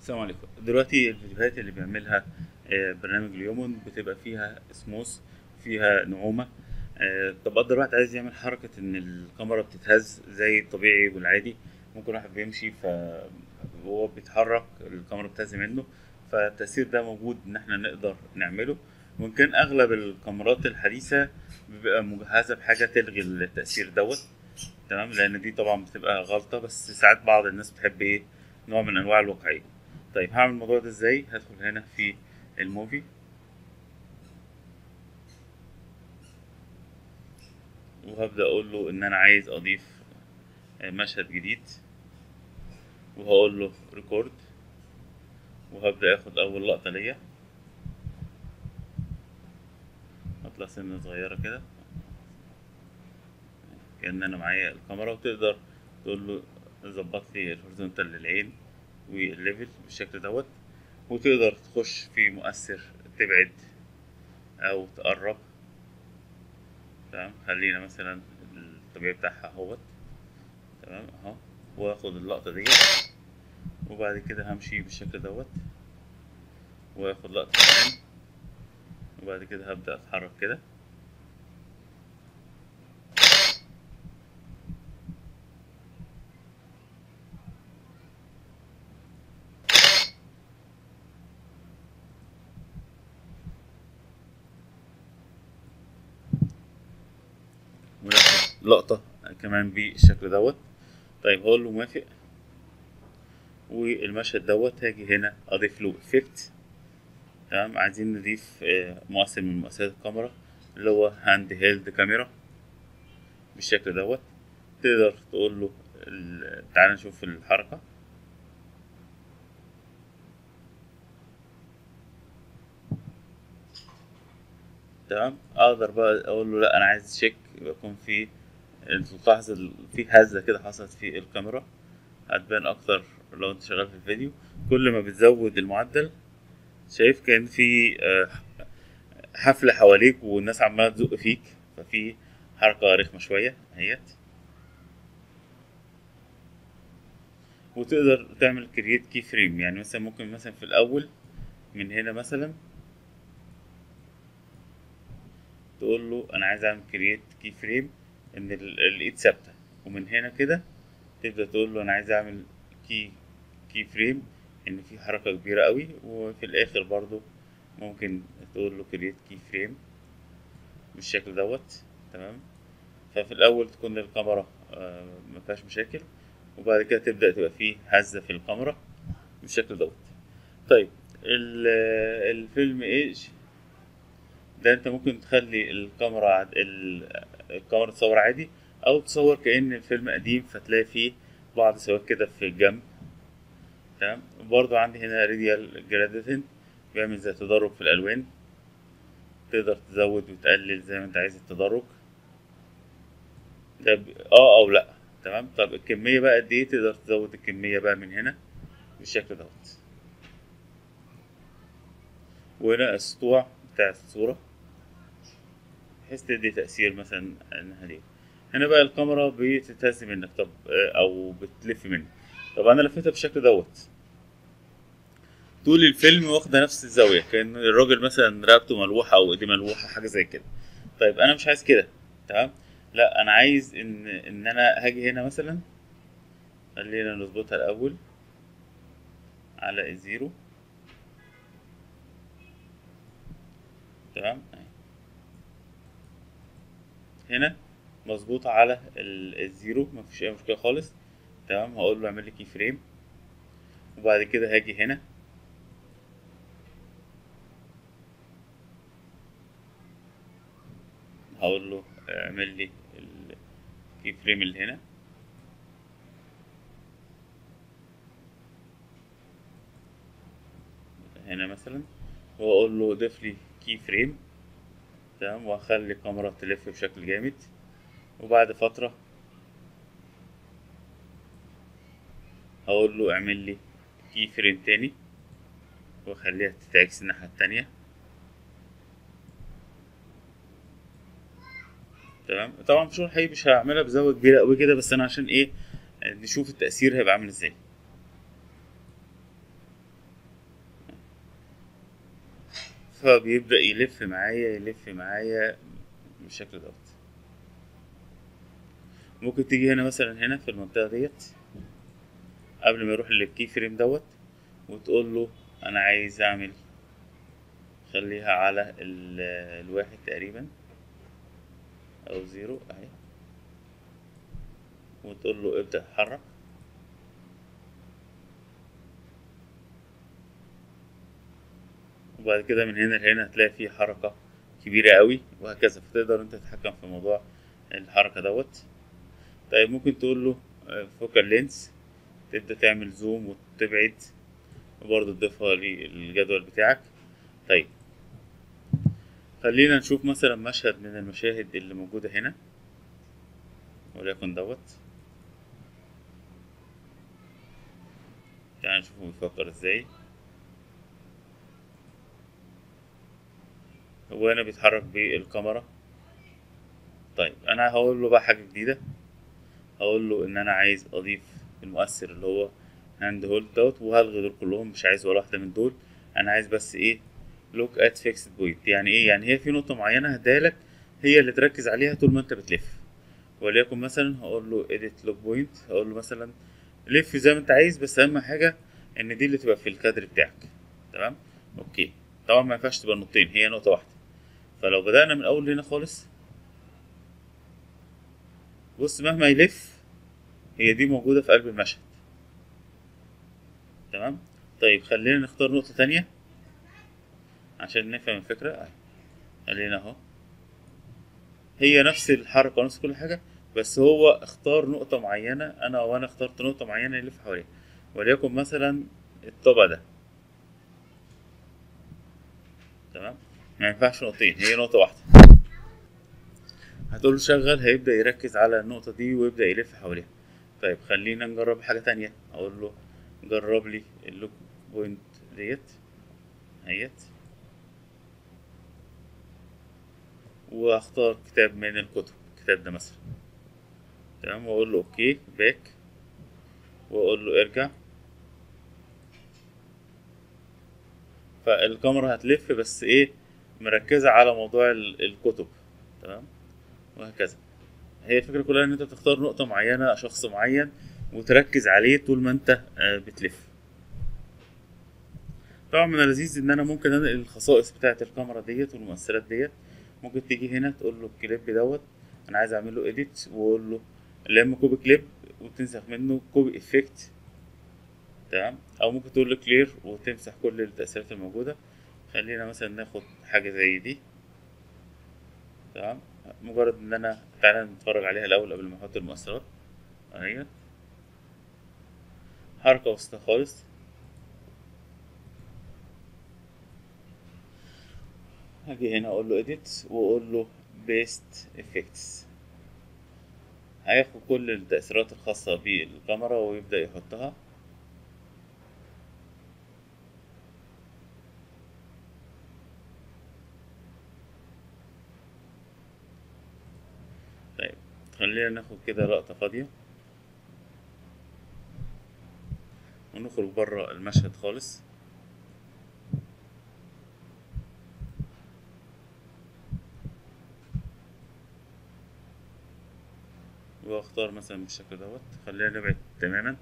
السلام عليكم. دلوقتي الفيديوهات اللي بيعملها برنامج اليومون بتبقى فيها سموث، فيها نعومه. طب قدر واحد عايز يعمل حركه ان الكاميرا بتتهز زي الطبيعي والعادي، ممكن واحد بيمشي فهو بيتحرك الكاميرا بتهز منه، فالتاثير ده موجود ان احنا نقدر نعمله. وكان اغلب الكاميرات الحديثه بيبقى مجهزه بحاجه تلغي التاثير دوت، تمام، لان دي طبعا بتبقى غلطه، بس ساعات بعض الناس بتحب ايه نوع من انواع الواقعيه. طيب هعمل الموضوع ده ازاي؟ هدخل هنا في الموفي وهبدأ اقول له ان انا عايز اضيف مشهد جديد، وهقول له ريكورد، وهبدأ اخد اول لقطة ليا. هطلع سنة صغيرة كده كأن انا معايا الكاميرا، وتقدر تقول له ظبط لي الهوريزونتال للعين والليفل بالشكل دوت، وتقدر تخش في مؤثر تبعد او تقرب، تمام. خلينا مثلا الطبيعي بتاعها اهوت، تمام اهو، واخد اللقطه دي وبعد كده همشي بالشكل دوت واخد لقطه كمان، وبعد كده هبدا اتحرك كده، لقطة كمان بالشكل دوت. طيب هقول له موافق، والمشهد دوت هاجي هنا اضيف له افكت، تمام. عايزين نضيف مؤثر من مؤثرات الكاميرا اللي هو هاند هيلد كاميرا بالشكل دوت. تقدر تقول له تعالى نشوف الحركة، تمام. اقدر بقى اقول له لا انا عايز تشيك، يبقى يكون في تلاحظ في هزة كده حصلت في الكاميرا، هتبان اكتر لو انت شغال في الفيديو. كل ما بتزود المعدل شايف كان في حفلة حواليك والناس عمالة تزق فيك، ففي حركة رخمة شوية اهيت. وتقدر تعمل كرييت كي فريم، يعني مثلا ممكن مثلا في الاول من هنا مثلا تقول له انا عايز اعمل كرييت كي فريم ان الايد ثابته، ومن هنا كده تبدا تقول له انا عايز اعمل كي فريم ان في حركه كبيره قوي، وفي الاخر برضو ممكن تقول له كرييت كي فريم بالشكل دوت، تمام. ففي الاول تكون الكاميرا ما فيهاش مشاكل، وبعد كده تبدا تبقى فيه هزه في الكاميرا بالشكل دوت. طيب الفيلم ايج ده انت ممكن تخلي الكاميرا تصور عادي، او تصور كأن الفيلم قديم فتلاقي فيه بعض سواد كده في الجنب، تمام. برضو عندي هنا راديال جراديشن بيعمل زي تدرج في الالوان، تقدر تزود وتقلل زي ما انت عايز التدرج ده او لا، تمام. طب الكمية بقى قد ايه؟ تقدر تزود الكمية بقى من هنا بالشكل دوت. وهنا السطوع بتاع الصورة بحيث تدي تأثير مثلا انها دي. هنا بقى الكاميرا بتتهز منك، طب او بتلف منك. طب انا لفتها بالشكل دوت طول الفيلم واخده نفس الزاوية، كأن الراجل مثلا رقبته ملوحة او ايديه ملوحة حاجة زي كده. طيب انا مش عايز كده، تمام. لا انا عايز ان انا هاجي هنا مثلا، خلينا نظبطها الاول على الزيرو، تمام. هنا مظبوطه على الزيرو مفيش اي مشكله خالص، تمام. هقول له اعمل لي كي فريم، وبعد كده هاجي هنا هقول له اعمل لي الكي فريم اللي هنا، مثلا، واقول له ضيف لي كي فريم، تمام. وهخلي الكاميرا تلف بشكل جامد، وبعد فترة هقول له اعمل لي كي فريم تاني وخليها تتعكس الناحية التانية، تمام. طبعا في الشغل الحقيقي مش هعملها بزاوية كبيرة اوي كده، بس انا عشان ايه نشوف التأثير هيبقى عامل ازاي. فبيبدأ يلف معايا بالشكل دوت. ممكن تيجي هنا مثلا هنا في المنطقة ديت قبل ما يروح للكي فريم دوت، وتقول له انا عايز اعمل خليها على الواحد تقريبا او زيرو اهي، وتقول له ابدأ اتحرك. وبعد كده من هنا لهنا هتلاقي فيه حركة كبيرة قوي وهكذا، فتقدر انت تتحكم في موضوع الحركة دوت. طيب ممكن تقول له فوكال لينس، تبدأ تعمل زوم وتبعد وبرضه تضيفها للجدول بتاعك. طيب خلينا نشوف مثلا مشهد من المشاهد اللي موجودة هنا، وليكن دوت. تعالى نشوفه بيفكر ازاي. هو هنا بيتحرك بالكاميرا. طيب انا هقول له بقى حاجة جديدة، هقول له ان انا عايز اضيف المؤثر اللي هو هاند هولد دوت، وهلغي دول كلهم، مش عايز ولا واحدة من دول. انا عايز بس ايه، لوك ات فيكسد بوينت. يعني ايه؟ يعني هي في نقطة معينة هدالك هي اللي تركز عليها طول ما انت بتلف، وليكن مثلا هقول له edit لوك بوينت، هقول له مثلا لف زي ما انت عايز، بس اهم حاجة ان دي اللي تبقى في الكادر بتاعك. تمام، اوكي. طبعا ما ينفعش تبقى نقطتين، هي نقطة واحدة. فلو بدأنا من اول هنا خالص، بص مهما يلف هي دي موجودة في قلب المشهد. تمام. طيب خلينا نختار نقطة تانية عشان نفهم الفكرة اهي. خلينا اهو، هي نفس الحركة ونفس كل حاجة، بس هو اختار نقطة معينة. وانا اخترت نقطة معينة يلف حواليها، وليكن مثلا الطبق ده. تمام، ما ينفعش نقطتين، هي نقطة واحدة. هتقول شغل، هيبدأ يركز على النقطة دي ويبدأ يلف حواليها. طيب خلينا نجرب حاجة تانية، اقول له جرب لي اللوك بوينت ديت اهيت، واختار كتاب من الكتب، الكتاب ده مثلا. تمام، واقول له اوكي باك، واقول له ارجع. فالكاميرا هتلف بس ايه، مركزة على موضوع الكتب. تمام، وهكذا. هي الفكرة كلها ان انت بتختار نقطة معينة، شخص معين، وتركز عليه طول ما انت بتلف. طبعا من اللذيذ ان انا ممكن انقل الخصائص بتاعة الكاميرا ديت والمؤثرات ديت. ممكن تيجي هنا تقول له الكليب دوت انا عايز اعمل له اديت، واقول له لم كوبي كليب وتنسخ منه كوبي افكت. تمام، او ممكن تقول له كلير وتمسح كل التأثيرات الموجودة. خلينا مثلا ناخد حاجة زي دي. تمام، مجرد ان انا تعالى نتفرج عليها الاول قبل ما احط المؤثرات اهي. حركة وسطى خالص. هاجي هنا اقول له edit واقول له paste effects، هياخد كل التأثيرات الخاصة بالكاميرا ويبدأ يحطها. طيب خلينا ناخد كده لقطة فاضية ونخرج بره المشهد خالص. واختار مثلا بالشكل دوت، خلينا نبعد تماما.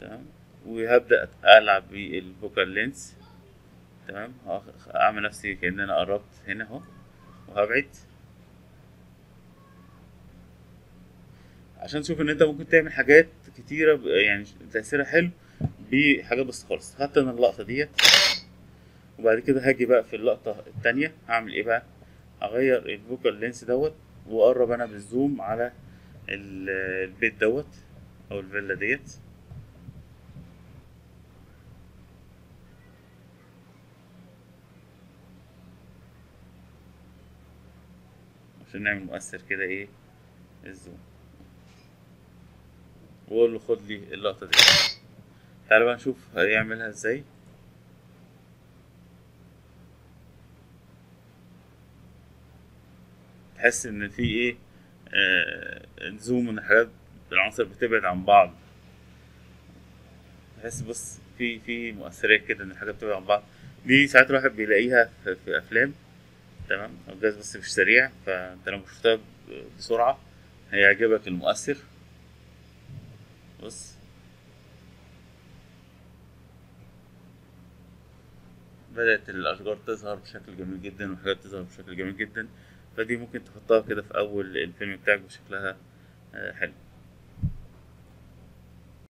تمام، وهبدأ العب بالفوكال لينس. تمام، اعمل نفسي كأن انا قربت هنا اهو، وهبعد عشان تشوف ان انت ممكن تعمل حاجات كتيرة يعني تأثيرها حلو بحاجات بس خالص. حتى من اللقطة ديت، وبعد كده هاجي بقى في اللقطة التانية هعمل ايه بقى، هغير الفوكال لينس دوت واقرب انا بالزوم على البيت دوت او الفيلا ديت. عشان نعمل مؤثر كده ايه الزوم، واقول له خد لي اللقطة دي. تعالى بقى نشوف هيعملها ازاي. تحس ان في ايه زوم، ان الحاجات العناصر بتبعد عن بعض. تحس بص في مؤثرات كده ان الحاجات بتبعد عن بعض، دي ساعات الواحد بيلاقيها في افلام، تمام، الجهاز بس مش سريع، فانت لو شفتها بسرعه هيعجبك المؤثر. بص بدأت الأشجار تظهر بشكل جميل جدا، وحاجات تظهر بشكل جميل جدا، فدي ممكن تحطها كده في أول الفيلم بتاعك وشكلها حلو.